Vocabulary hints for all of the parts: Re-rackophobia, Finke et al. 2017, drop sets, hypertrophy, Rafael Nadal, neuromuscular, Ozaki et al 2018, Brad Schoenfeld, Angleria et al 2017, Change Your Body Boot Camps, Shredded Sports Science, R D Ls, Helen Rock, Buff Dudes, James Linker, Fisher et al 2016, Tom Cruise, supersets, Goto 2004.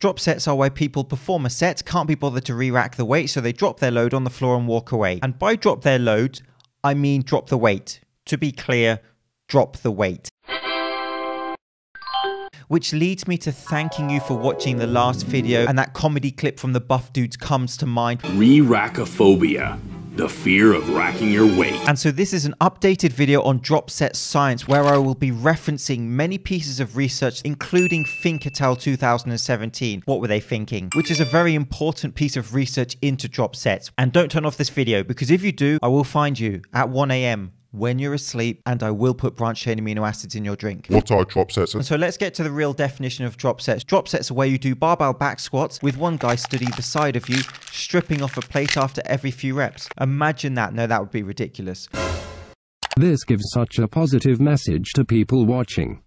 Drop sets are where people perform a set, can't be bothered to re-rack the weight, so they drop their load on the floor and walk away. And by drop their load, I mean drop the weight. To be clear, drop the weight. Which leads me to thanking you for watching the last video, and that comedy clip from the Buff Dudes comes to mind. Re-rackophobia. The fear of racking your weight. And so this is an updated video on drop set science where I will be referencing many pieces of research, including Finke et al. 2017. What were they thinking? Which is a very important piece of research into drop sets. And don't turn off this video, because if you do, I will find you at 1 AM when you're asleep, and I will put branched chain amino acids in your drink. What are drop sets? And so let's get to the real definition of drop sets. Drop sets are where you do barbell back squats with one guy stood either side of you, stripping off a plate after every few reps. Imagine that. No, that would be ridiculous. This gives such a positive message to people watching.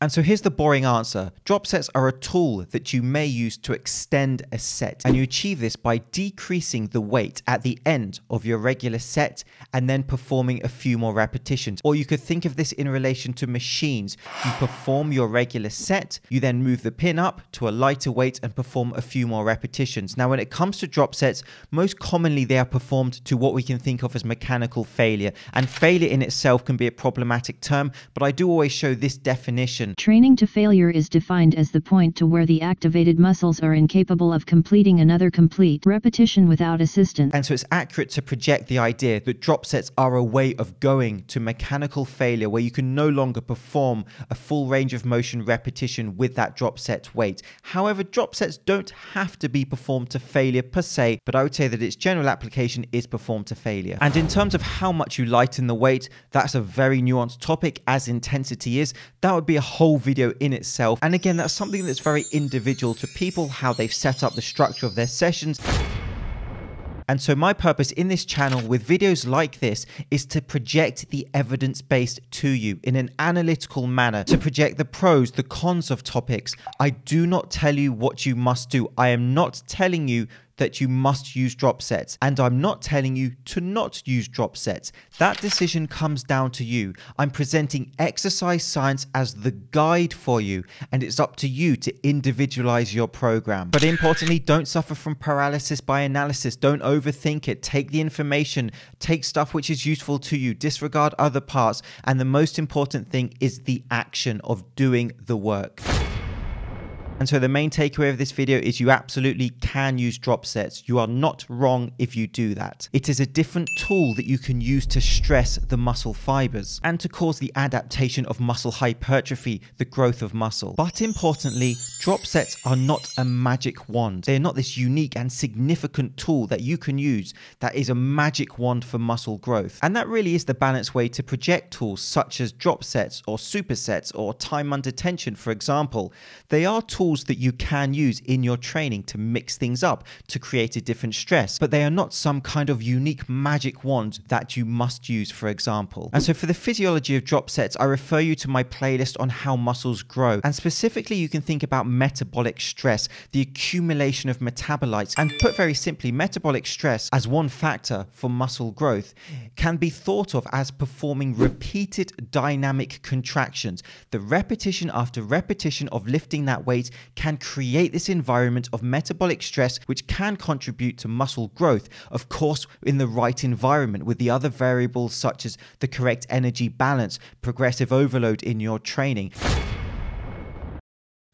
And so here's the boring answer. Drop sets are a tool that you may use to extend a set, and you achieve this by decreasing the weight at the end of your regular set and then performing a few more repetitions. Or you could think of this in relation to machines. You perform your regular set, you then move the pin up to a lighter weight and perform a few more repetitions. Now, when it comes to drop sets, most commonly they are performed to what we can think of as mechanical failure. And failure in itself can be a problematic term, but I do always show this definition. Training to failure is defined as the point to where the activated muscles are incapable of completing another complete repetition without assistance. And so it's accurate to project the idea that drop sets are a way of going to mechanical failure, where you can no longer perform a full range of motion repetition with that drop set weight. However, drop sets don't have to be performed to failure per se, but I would say that its general application is performed to failure. And in terms of how much you lighten the weight, that's a very nuanced topic, as intensity is. That would be a whole video in itself, and again, that's something that's very individual to people, how they've set up the structure of their sessions. And so my purpose in this channel with videos like this is to project the evidence base to you in an analytical manner, to project the pros, the cons of topics. I do not tell you what you must do. I am not telling you that you must use drop sets, and I'm not telling you to not use drop sets. That decision comes down to you. I'm presenting exercise science as the guide for you, and it's up to you to individualize your program. But importantly, don't suffer from paralysis by analysis. Don't overthink it. Take the information, take stuff which is useful to you, disregard other parts, and the most important thing is the action of doing the work. And so the main takeaway of this video is you absolutely can use drop sets. You are not wrong if you do that. It is a different tool that you can use to stress the muscle fibers and to cause the adaptation of muscle hypertrophy, the growth of muscle. But importantly, drop sets are not a magic wand. They're not this unique and significant tool that you can use that is a magic wand for muscle growth. And that really is the balanced way to project tools such as drop sets or supersets or time under tension, for example. They are tools that you can use in your training to mix things up, to create a different stress, but they are not some kind of unique magic wand that you must use, for example. And so for the physiology of drop sets, I refer you to my playlist on how muscles grow, and specifically you can think about metabolic stress, the accumulation of metabolites, and put very simply, metabolic stress as one factor for muscle growth can be thought of as performing repeated dynamic contractions. The repetition after repetition of lifting that weight can create this environment of metabolic stress, which can contribute to muscle growth, of course, in the right environment with the other variables such as the correct energy balance, progressive overload in your training.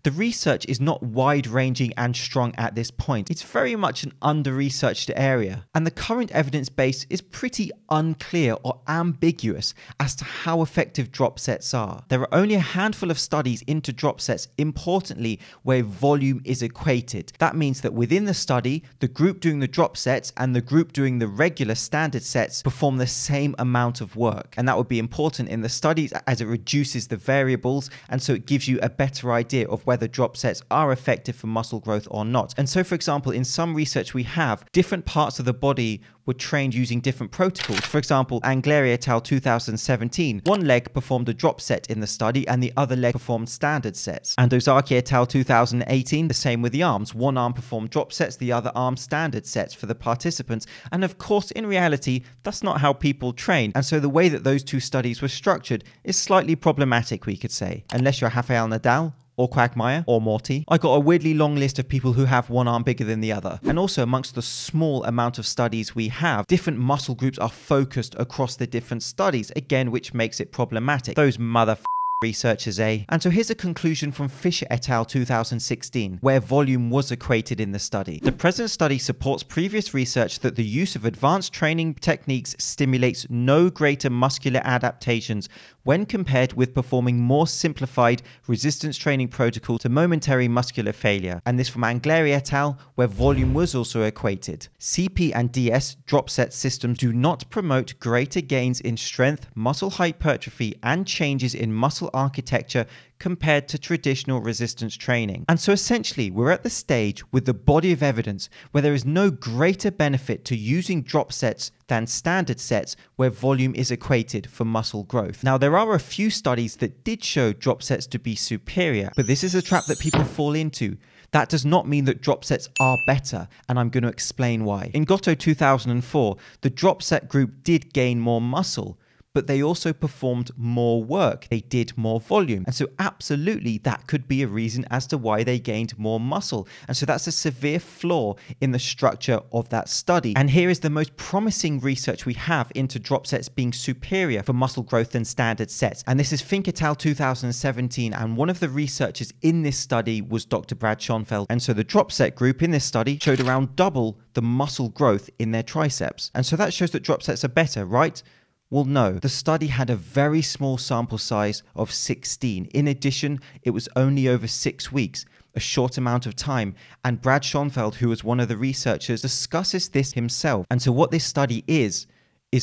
The research is not wide-ranging and strong at this point. It's very much an under-researched area, and the current evidence base is pretty unclear or ambiguous as to how effective drop sets are. There are only a handful of studies into drop sets, importantly, where volume is equated. That means that within the study, the group doing the drop sets and the group doing the regular standard sets perform the same amount of work. And that would be important in the studies as it reduces the variables, and so it gives you a better idea of whether drop sets are effective for muscle growth or not. And so, for example, in some research we have, different parts of the body were trained using different protocols. For example, Angleria et al. 2017, one leg performed a drop set in the study and the other leg performed standard sets. And Ozaki et al. 2018, the same with the arms. One arm performed drop sets, the other arm standard sets for the participants. And of course, in reality, that's not how people train. And so the way that those two studies were structured is slightly problematic, we could say, unless you're Rafael Nadal or Quagmire, or Morty. I got a weirdly long list of people who have one arm bigger than the other. And also amongst the small amount of studies we have, different muscle groups are focused across the different studies, again, which makes it problematic. Those motherfuckers. Researchers, eh? And so here's a conclusion from Fisher et al. 2016, where volume was equated in the study. The present study supports previous research that the use of advanced training techniques stimulates no greater muscular adaptations when compared with performing more simplified resistance training protocol to momentary muscular failure. And this from Angleria et al., where volume was also equated. CP and DS drop set systems do not promote greater gains in strength, muscle hypertrophy, and changes in muscle architecture compared to traditional resistance training. And so essentially, we're at the stage with the body of evidence where there is no greater benefit to using drop sets than standard sets where volume is equated for muscle growth. Now, there are a few studies that did show drop sets to be superior, but this is a trap that people fall into. That does not mean that drop sets are better, and I'm going to explain why. In Goto 2004, the drop set group did gain more muscle, but they also performed more work. They did more volume. And so absolutely that could be a reason as to why they gained more muscle. And so that's a severe flaw in the structure of that study. And here is the most promising research we have into drop sets being superior for muscle growth than standard sets. And this is Finke et al. 2017. And one of the researchers in this study was Dr. Brad Schoenfeld. And so the drop set group in this study showed around double the muscle growth in their triceps. And so that shows that drop sets are better, right? Well, no. The study had a very small sample size of 16. In addition, it was only over 6 weeks, a short amount of time. And Brad Schoenfeld, who was one of the researchers, discusses this himself. And so what this study is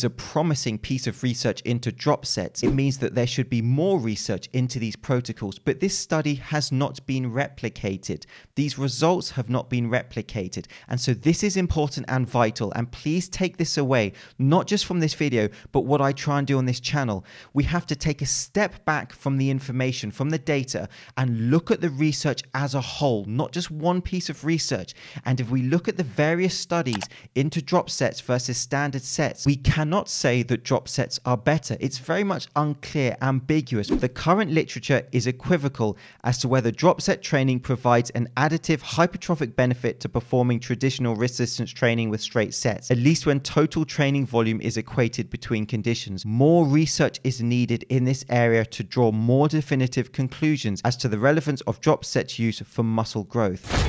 a promising piece of research into drop sets. It means that there should be more research into these protocols, but this study has not been replicated. These results have not been replicated. And so this is important and vital, and please take this away, not just from this video, but what I try and do on this channel. We have to take a step back from the information, from the data, and look at the research as a whole, not just one piece of research. And if we look at the various studies into drop sets versus standard sets, we cannot say that drop sets are better. It's very much unclear, ambiguous. The current literature is equivocal as to whether drop set training provides an additive hypertrophic benefit to performing traditional resistance training with straight sets, at least when total training volume is equated between conditions. More research is needed in this area to draw more definitive conclusions as to the relevance of drop set use for muscle growth.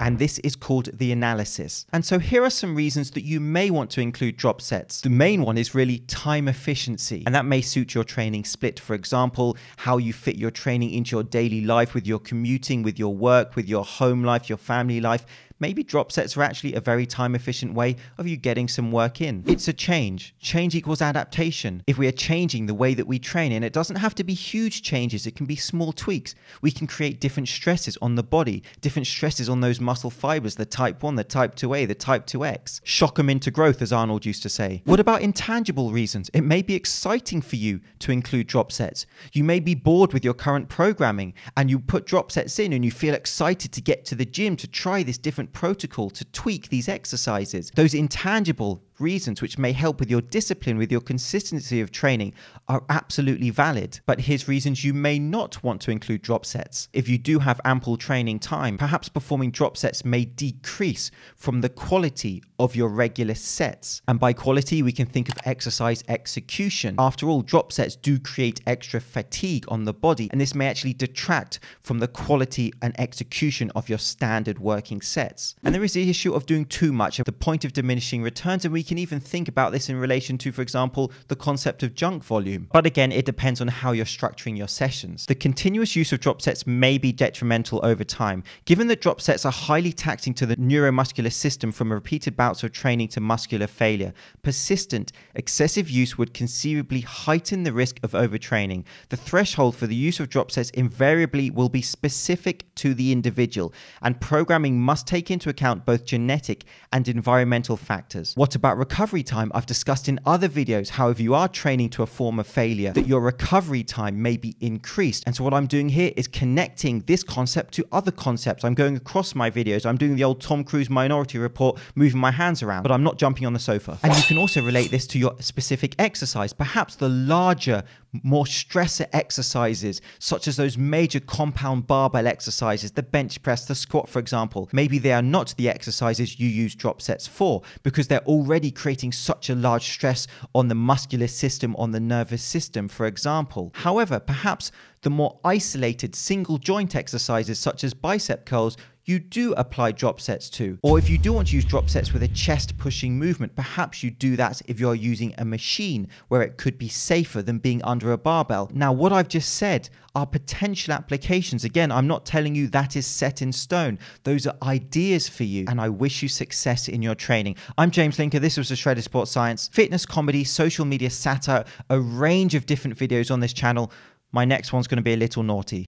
And this is called the analysis. And so here are some reasons that you may want to include drop sets. The main one is really time efficiency, and that may suit your training split. For example, how you fit your training into your daily life, with your commuting, with your work, with your home life, your family life. Maybe drop sets are actually a very time efficient way of you getting some work in. It's a change. Change equals adaptation. If we are changing the way that we train, and it doesn't have to be huge changes, it can be small tweaks. We can create different stresses on the body, different stresses on those muscle fibers, the type 1, the type 2A, the type 2X. Shock them into growth, as Arnold used to say. What about intangible reasons? It may be exciting for you to include drop sets. You may be bored with your current programming, and you put drop sets in and you feel excited to get to the gym, to try this different protocol, to tweak these exercises. Those intangible reasons which may help with your discipline, with your consistency of training, are absolutely valid. But here's reasons you may not want to include drop sets. If you do have ample training time, perhaps performing drop sets may decrease from the quality of your regular sets. And by quality, we can think of exercise execution. After all, drop sets do create extra fatigue on the body, and this may actually detract from the quality and execution of your standard working sets. And there is the issue of doing too much, at the point of diminishing returns, and we can even think about this in relation to, for example, the concept of junk volume. But again, it depends on how you're structuring your sessions. The continuous use of drop sets may be detrimental over time. Given that drop sets are highly taxing to the neuromuscular system from repeated bouts of training to muscular failure, persistent, excessive use would conceivably heighten the risk of overtraining. The threshold for the use of drop sets invariably will be specific to the individual, and programming must take into account both genetic and environmental factors. What about recovery time? I've discussed in other videos how if you are training to a form of failure, that your recovery time may be increased. And so what I'm doing here is connecting this concept to other concepts. I'm going across my videos. I'm doing the old Tom Cruise Minority Report, moving my hands around, but I'm not jumping on the sofa. And you can also relate this to your specific exercise. Perhaps the larger more stressor exercises, such as those major compound barbell exercises, the bench press, the squat, for example. Maybe they are not the exercises you use drop sets for, because they're already creating such a large stress on the muscular system, on the nervous system, for example. However, perhaps the more isolated single joint exercises, such as bicep curls, you do apply drop sets to. Or if you do want to use drop sets with a chest pushing movement, perhaps you do that if you're using a machine, where it could be safer than being under a barbell. Now, what I've just said are potential applications. Again, I'm not telling you that is set in stone. Those are ideas for you, and I wish you success in your training. I'm James Linker. This was the Shredded Sports Science. Fitness, comedy, social media satire, a range of different videos on this channel. My next one's going to be a little naughty.